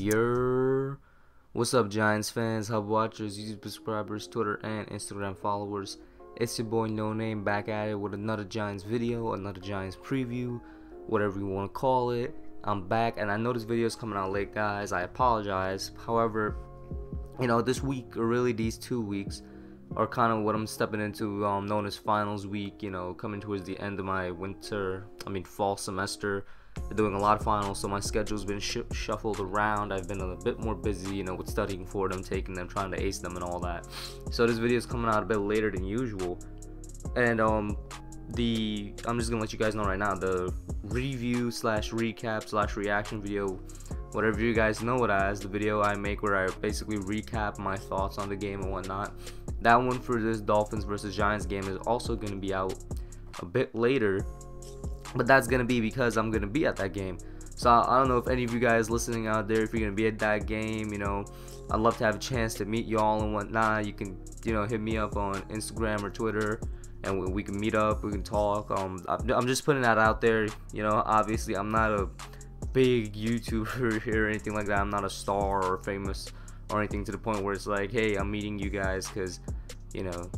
year. What's up, Giants fans, Hub watchers, YouTube subscribers, Twitter and Instagram followers? It's your boy No Name, back at it with another Giants video, another Giants preview, whatever you want to call it. I'm back, and I know this video is coming out late, guys. I apologize. However, you know, this week, or really these 2 weeks, are kind of what I'm stepping into, known as finals week. You know, coming towards the end of my fall semester, doing a lot of finals, so my schedule's been shuffled around. I've been a bit more busy, you know, with studying for them, taking them, trying to ace them and all that. So this video is coming out a bit later than usual, and I'm just gonna let you guys know right now, the review slash recap slash reaction video, whatever you guys know it as, the video I make where I basically recap my thoughts on the game and whatnot, that one for this Dolphins versus Giants game is also going to be out a bit later. But that's going to be because I'm going to be at that game. So I don't know if any of you guys listening out there, if you're going to be at that game, you know, I'd love to have a chance to meet y'all and whatnot. You can, you know, hit me up on Instagram or Twitter, and we can meet up, we can talk. I'm just putting that out there. You know, obviously I'm not a big YouTuber here or anything like that. I'm not a star or famous or anything to the point where it's like, hey, I'm meeting you guys because, you know,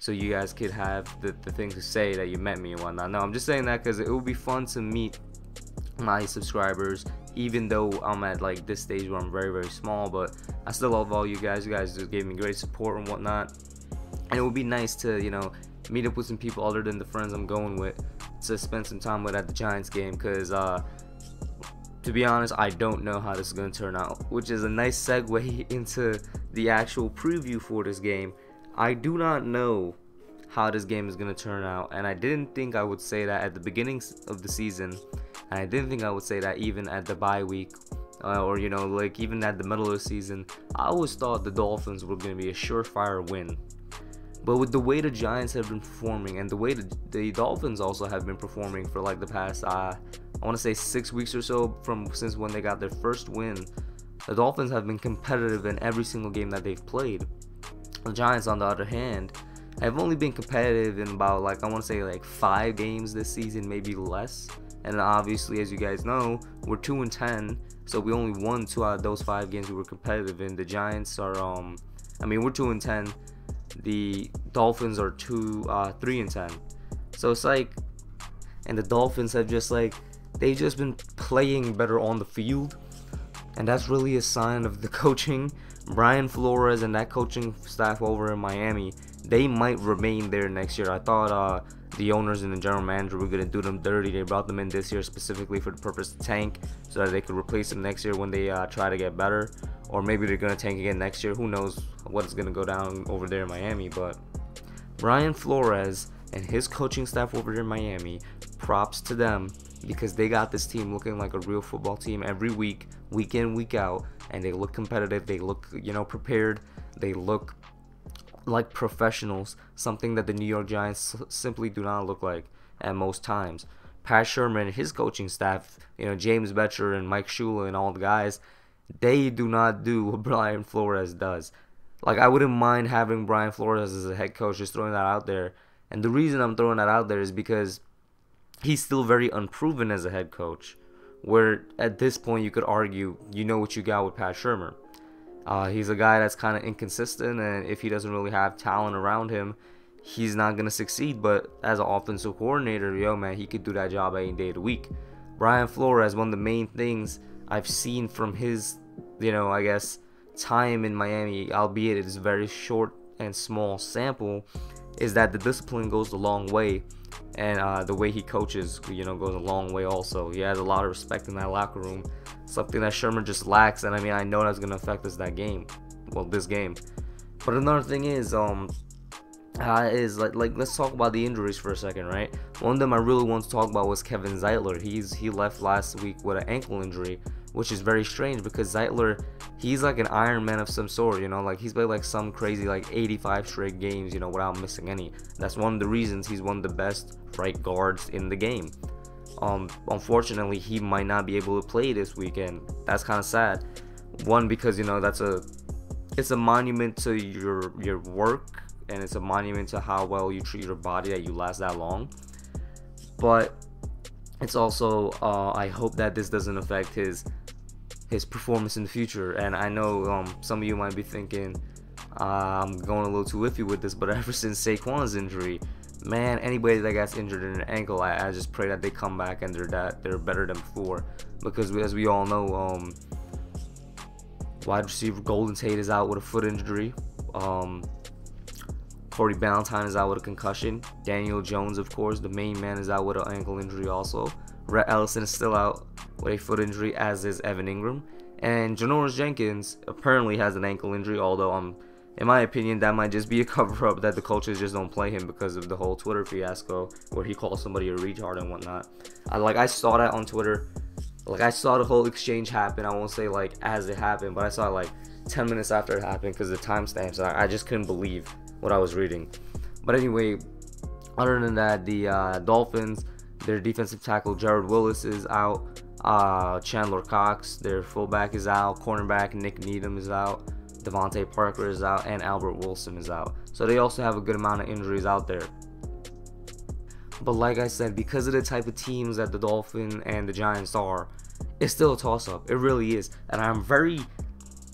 so you guys could have the thing to say that you met me and whatnot. No, I'm just saying that because it would be fun to meet my subscribers, even though I'm at like this stage where I'm very, very small. But I still love all you guys. You guys just gave me great support and whatnot, and it would be nice to, you know, meet up with some people other than the friends I'm going with to spend some time with at the Giants game, because to be honest, I don't know how this is going to turn out, which is a nice segue into the actual preview for this game. I do not know how this game is going to turn out, and I didn't think I would say that at the beginning of the season, and I didn't think I would say that even at the bye week, or, you know, like even at the middle of the season. I always thought the Dolphins were going to be a surefire win, but with the way the Giants have been performing and the way the Dolphins also have been performing for like the past, I want to say 6 weeks or so from since when they got their first win, the Dolphins have been competitive in every single game that they've played. The Giants, on the other hand, have only been competitive in about, like, I want to say like 5 games this season, maybe less. And obviously, as you guys know, we're 2-10, so we only won 2 out of those 5 games we were competitive in. The Giants are, we're 2-10. The Dolphins are 3-10. So it's like, and the Dolphins have just like, they've just been playing better on the field, and that's really a sign of the coaching. Brian Flores and that coaching staff over in Miami, they might remain there next year. I thought the owners and the general manager were going to do them dirty. They brought them in this year specifically for the purpose to tank so that they could replace them next year when they try to get better. Or maybe they're going to tank again next year. Who knows what's going to go down over there in Miami. But Brian Flores and his coaching staff over there in Miami, props to them, because they got this team looking like a real football team every week, week in, week out, and they look competitive, they look, you know, prepared, they look like professionals, something that the New York Giants simply do not look like at most times. Pat Shurmur and his coaching staff, you know, James Bettcher and Mike Shula and all the guys, they do not do what Brian Flores does. Like, I wouldn't mind having Brian Flores as a head coach, just throwing that out there. And the reason I'm throwing that out there is because he's still very unproven as a head coach, where at this point you could argue, you know what you got with Pat Shurmur. He's a guy that's kind of inconsistent, and if he doesn't really have talent around him, he's not going to succeed. But as an offensive coordinator, yo man, he could do that job any day of the week. Brian Flores, one of the main things I've seen from his, you know, I guess, time in Miami, albeit it is a very short and small sample, is that the discipline goes a long way, and the way he coaches, you know, goes a long way also. He has a lot of respect in that locker room, something that Shurmur just lacks, and I mean, I know that's going to affect us this game. But another thing is, let's talk about the injuries for a second, right? One of them I really want to talk about was Kevin Zeitler. He left last week with an ankle injury, which is very strange because Zeitler, he's like an Iron Man of some sort, you know, like he's played like some crazy like 85 straight games, you know, without missing any. That's one of the reasons he's one of the best right guards in the game. Unfortunately, he might not be able to play this weekend. That's kind of sad. One, because, you know, it's a monument to your work, and it's a monument to how well you treat your body that you last that long. But it's also, I hope that this doesn't affect his his performance in the future. And I know some of you might be thinking I'm going a little too iffy with this, but ever since Saquon's injury, man, anybody that gets injured in an ankle, I just pray that they come back and they're better than before, because as we all know, wide receiver Golden Tate is out with a foot injury. Corey Ballantyne is out with a concussion. Daniel Jones, of course, the main man, is out with an ankle injury also. Rhett Ellison is still out with a foot injury, as is Evan Engram. And Janoris Jenkins apparently has an ankle injury, although in my opinion, that might just be a cover-up that the coaches just don't play him because of the whole Twitter fiasco where he calls somebody a retard and whatnot. I saw that on Twitter. I saw the whole exchange happen. I won't say, as it happened, but I saw it, 10 minutes after it happened because of the timestamps. I just couldn't believe what I was reading. But anyway, other than that, the Dolphins, their defensive tackle Jared Willis is out. Chandler Cox, their fullback, is out. Cornerback Nick Needham is out. Devontae Parker is out, and Albert Wilson is out. So they also have a good amount of injuries out there. But like I said, because of the type of teams that the Dolphins and the Giants are, it's still a toss-up. It really is. And I'm very,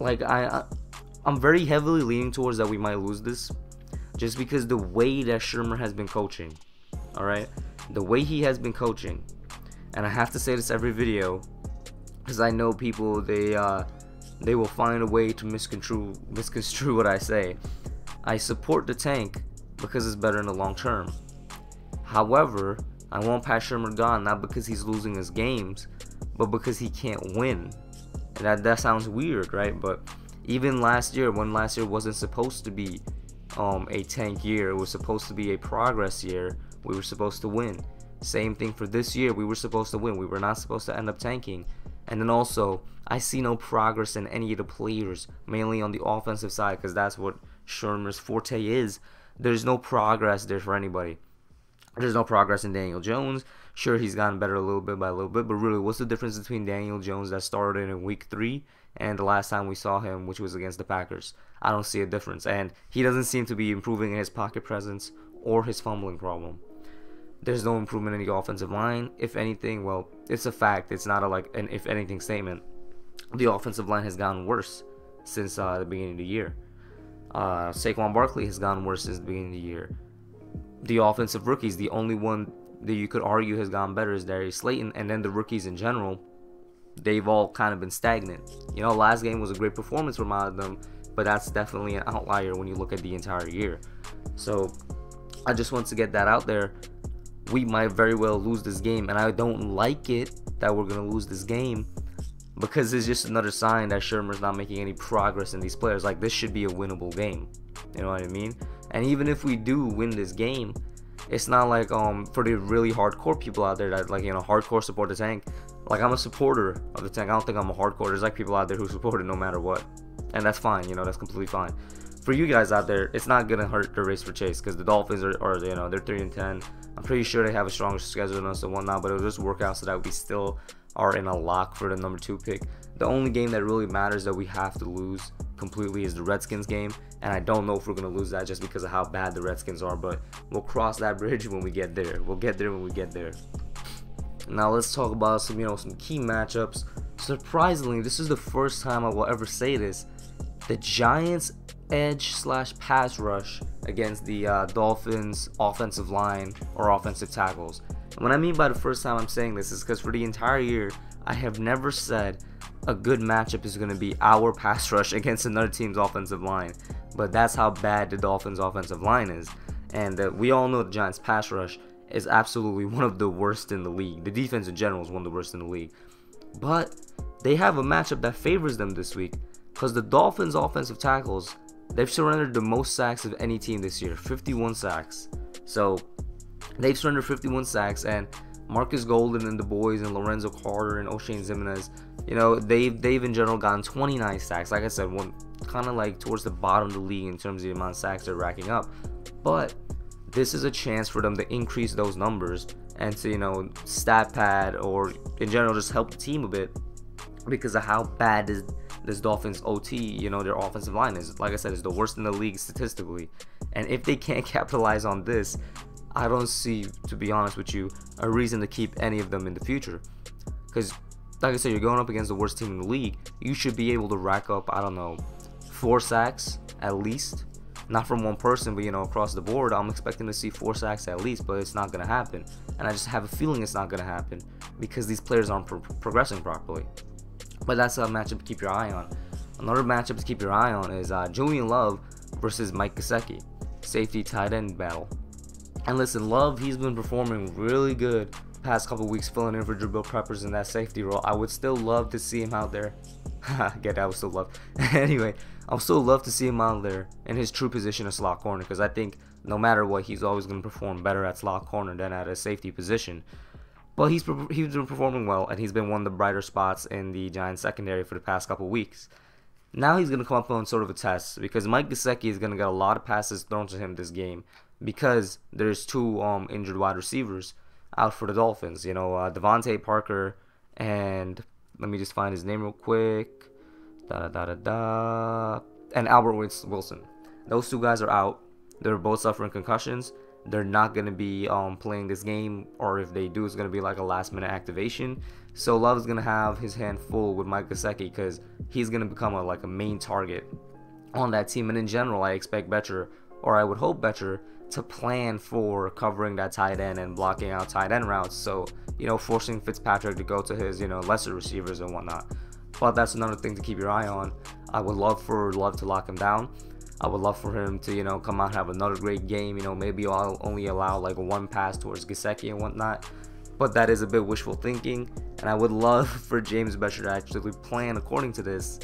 I'm very heavily leaning towards that we might lose this, just because the way that Shurmur has been coaching, all right? The way he has been coaching, and I have to say this every video, because I know people, they will find a way to misconstrue what I say. I support the tank because it's better in the long term. However, I want Pat Shurmur gone, not because he's losing his games, but because he can't win. And that sounds weird, right? But even last year, when last year wasn't supposed to be a tank year, it was supposed to be a progress year, we were supposed to win. Same thing for this year, we were supposed to win. We were not supposed to end up tanking. And then also, I see no progress in any of the players, mainly on the offensive side, because that's what Shurmur's forte is. There's no progress there for anybody. There's no progress in Daniel Jones. Sure, he's gotten better a little bit by a little bit, but really, what's the difference between Daniel Jones that started in week 3 and the last time we saw him, which was against the Packers? I don't see a difference, and he doesn't seem to be improving in his pocket presence or his fumbling problem. There's no improvement in the offensive line. If anything, well, it's a fact. It's not an if anything statement. The offensive line has gotten worse since the beginning of the year. Saquon Barkley has gotten worse since the beginning of the year. The offensive rookies, the only one that you could argue has gone better is Darius Slayton, and then the rookies in general, they've all kind of been stagnant. You know, last game was a great performance from out of them, but that's definitely an outlier when you look at the entire year. So I just want to get that out there. We might very well lose this game, and I don't like it that we're going to lose this game, because it's just another sign that Shurmur's not making any progress in these players. This should be a winnable game, you know what I mean? And even if we do win this game, it's not for the really hardcore people out there that hardcore support the tank. I'm a supporter of the tank. I don't think I'm a hardcore. There's people out there who support it no matter what, and that's fine, that's completely fine. For you guys out there, it's not gonna hurt the race for Chase, because the Dolphins are they're 3-10. I'm pretty sure they have a stronger schedule than us and whatnot, but it'll just work out so that we still are in a lock for the number 2 pick. The only game that really matters that we have to lose completely is the Redskins game, and I don't know if we're gonna lose that just because of how bad the Redskins are, but we'll cross that bridge when we get there. We'll get there when we get there. Now let's talk about some key matchups. Surprisingly, this is the first time I will ever say this: the Giants edge/pass rush against the Dolphins offensive line or offensive tackles. And what I mean by the first time I'm saying this is because for the entire year, I have never said a good matchup is going to be our pass rush against another team's offensive line. But that's how bad the Dolphins offensive line is. And we all know the Giants pass rush is absolutely one of the worst in the league. The defense in general is one of the worst in the league. But they have a matchup that favors them this week, because the Dolphins offensive tackles, they've surrendered the most sacks of any team this year, 51 sacks. So they've surrendered 51 sacks, and Marcus Golden and the boys and Lorenzo Carter and Oshane Ximines, they've in general gotten 29 sacks. Like I said, one kind of towards the bottom of the league in terms of the amount of sacks they're racking up. But this is a chance for them to increase those numbers and to, stat pad or in general just help the team a bit because of how bad this Dolphins OT, their offensive line is. Like I said, it's the worst in the league statistically. And if they can't capitalize on this, I don't see, to be honest with you, a reason to keep any of them in the future. Because like I said, you're going up against the worst team in the league. You should be able to rack up, I don't know, 4 sacks at least. Not from one person, but, you know, across the board, I'm expecting to see 4 sacks at least, but it's not going to happen. And I just have a feeling it's not going to happen because these players aren't progressing properly. But that's a matchup to keep your eye on. Another matchup to keep your eye on is Julian Love versus Mike Gesicki. Safety tight end battle. And listen, Love, he's been performing really good past couple weeks, filling in for Jabril Peppers in that safety role. I would still love to see him out there. Get that, I would still love. Anyway, I would still love to see him out there in his true position of slot corner, because I think no matter what, he's always going to perform better at slot corner than at a safety position. But he's been performing well, and he's been one of the brighter spots in the Giants secondary for the past couple weeks. Now he's going to come up on sort of a test, because Mike Gesicki is going to get a lot of passes thrown to him this game, because there's two injured wide receivers out for the Dolphins. You know, Devontae Parker and, let me just find his name real quick, and Albert Wilson. Those two guys are out. They're both suffering concussions. They're not going to be playing this game, or if they do, it's going to be like a last-minute activation. So Love is going to have his hand full with Mike Gesicki, because he's going to become like a main target on that team. And in general, I expect Bettcher, or I would hope Bettcher, to plan for covering that tight end and blocking out tight end routes. So, you know, forcing Fitzpatrick to go to his, you know, lesser receivers and whatnot. But that's another thing to keep your eye on. I would love for Love to lock him down. I would love for him to, you know, come out and have another great game. You know, maybe I'll only allow like one pass towards Gesicki and whatnot. But that is a bit wishful thinking. And I would love for James Bettcher to actually plan according to this.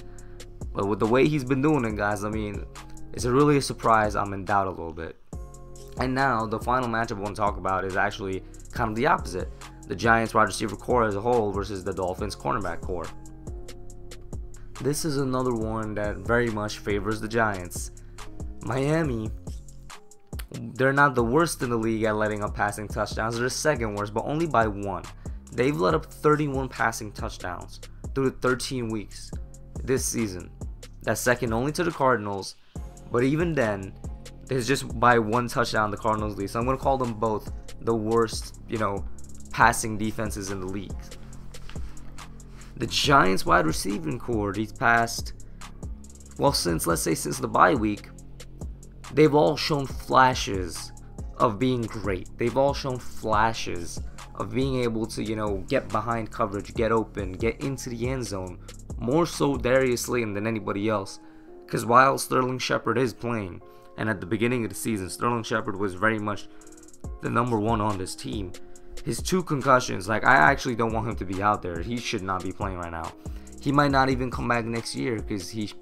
But with the way he's been doing it, guys, I mean, it's really a surprise. I'm in doubt a little bit. And now the final matchup I want to talk about is actually kind of the opposite. The Giants wide receiver core as a whole versus the Dolphins cornerback core. This is another one that very much favors the Giants. Miami, they're not the worst in the league at letting up passing touchdowns. They're the second worst, but only by 1. They've let up 31 passing touchdowns through the 13 weeks this season. That's second only to the Cardinals, but even then, there's just by 1 touchdown the Cardinals lead. So I'm going to call them both the worst, you know, passing defenses in the league. The Giants wide receiving core, these past, well, since, let's say, since the bye week, they've all shown flashes of being great. They've all shown flashes of being able to, you know, get behind coverage, get open, get into the end zone. More so Darius Slayton than anybody else. Because while Sterling Shepherd is playing, and at the beginning of the season, Sterling Shepherd was very much the number 1 on this team. His 2 concussions, like, I actually don't want him to be out there. He should not be playing right now. He might not even come back next year because he's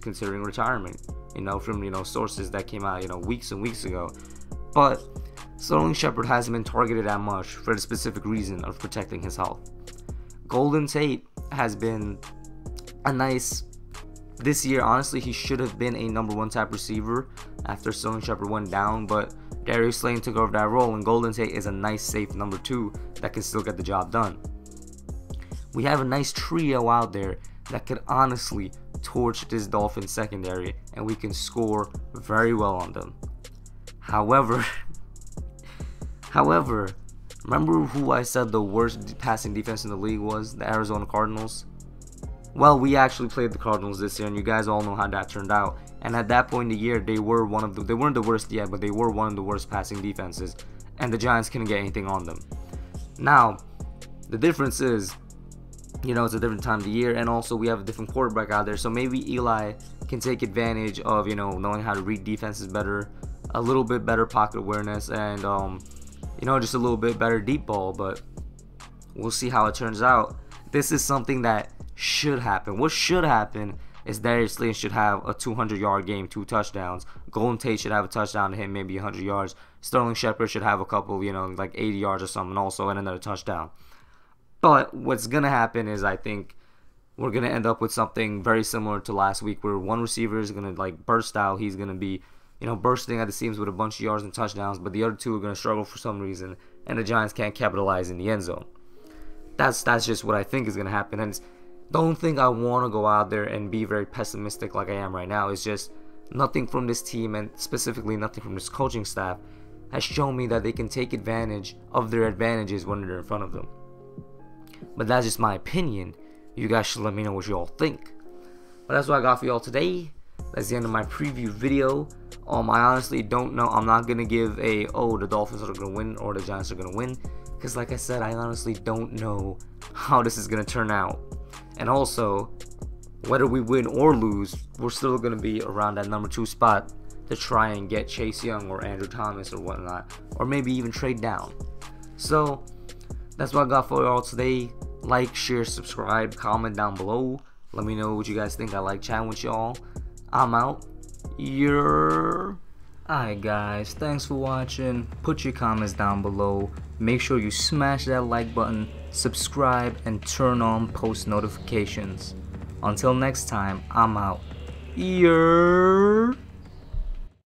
considering retirement, you know, from, you know, sources that came out, you know, weeks and weeks ago. But Sterling Shepherd hasn't been targeted that much for the specific reason of protecting his health. Golden Tate has been a nice... This year, honestly, he should have been a number 1 type receiver after Sterling Shepherd went down, but Darius Slayton took over that role, and Golden Tate is a nice, safe number 2 that can still get the job done. We have a nice trio out there that could honestly torch this Dolphins secondary, and we can score very well on them. However, remember who I said the worst passing defense in the league was? The Arizona Cardinals. Well, we actually played the Cardinals this year, and you guys all know how that turned out. And at that point in the year, they weren't the worst yet, but they were one of the worst passing defenses, and the Giants couldn't get anything on them. Now, the difference is, you know, it's a different time of the year, and also we have a different quarterback out there, so maybe Eli can take advantage of, you know, knowing how to read defenses better, a little bit better pocket awareness, and, you know, just a little bit better deep ball, but we'll see how it turns out. This is something that should happen. What should happen is Darius Slayton should have a 200-yard game, 2 touchdowns. Golden Tate should have a touchdown to him, maybe 100 yards. Sterling Shepherd should have a couple, you know, like 80 yards or something also, and another touchdown. But what's going to happen is I think we're going to end up with something very similar to last week, where one receiver is going to, like, burst out. He's going to be, you know, bursting at the seams with a bunch of yards and touchdowns, but the other 2 are going to struggle for some reason, and the Giants can't capitalize in the end zone. That's just what I think is going to happen, and it's, don't think I want to go out there and be very pessimistic like I am right now. It's just nothing from this team, and specifically nothing from this coaching staff, has shown me that they can take advantage of their advantages when they're in front of them. But that's just my opinion. You guys should let me know what you all think. But that's what I got for y'all today. That's the end of my preview video. I honestly don't know. I'm not going to give a, oh, the Dolphins are going to win or the Giants are going to win. Because like I said, I honestly don't know how this is going to turn out. And also, whether we win or lose, we're still going to be around that number 2 spot to try and get Chase Young or Andrew Thomas or whatnot. Or maybe even trade down. So, that's what I got for y'all today. Like, share, subscribe, comment down below. Let me know what you guys think. I like chatting with y'all. I'm out. Alright guys, thanks for watching. Put your comments down below. Make sure you smash that like button, subscribe, and turn on post notifications. Until next time, I'm out.